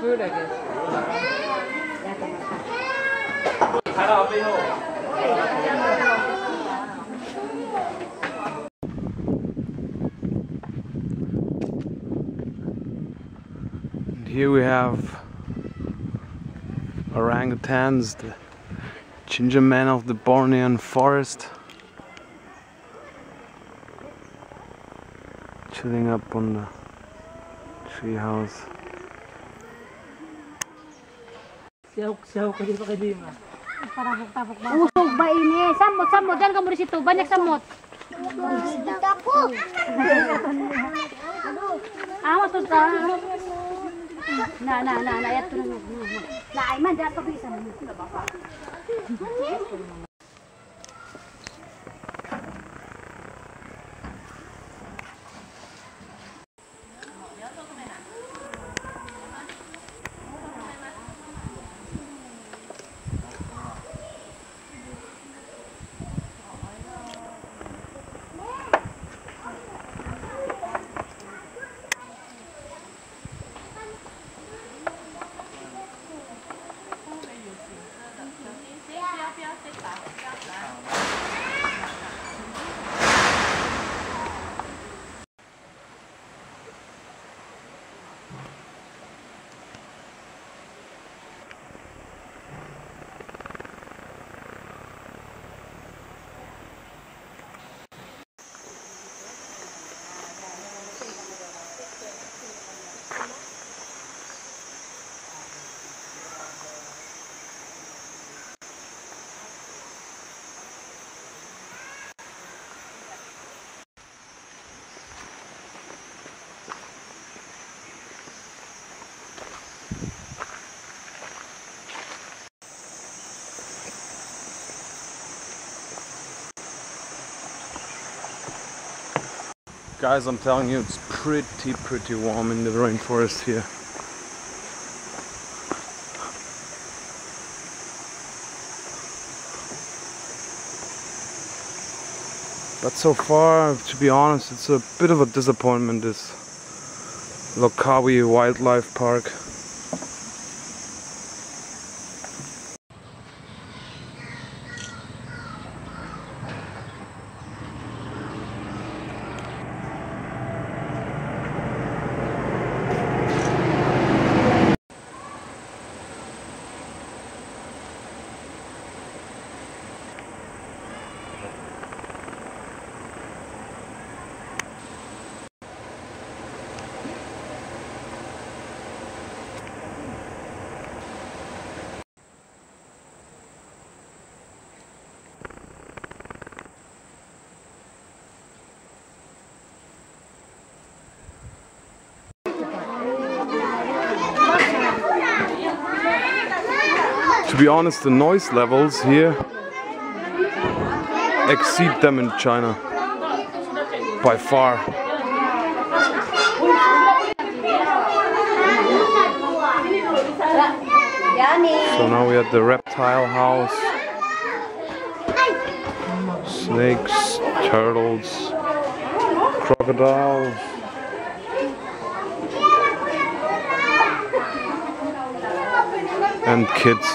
Food, I guess. And here we have orangutans, the ginger man of the Bornean forest, chilling up on the tree house. Siok-siok kasi pa kayo ma. Tapok-tapok ba? Usog ba ini? Samot-samot. Diyan ka mo rin situ. Banyak samot. Dito ako. Awas to ta. Na. Ayat to na. Laay man. Diyan ka bisa mo. Guys, I'm telling you, it's pretty warm in the rainforest here. But so far, to be honest, it's a bit of a disappointment, this Lok Kawi Wildlife Park. To be honest, the noise levels here exceed them in China by far. So now we have the reptile house, snakes, turtles, crocodiles. And kids.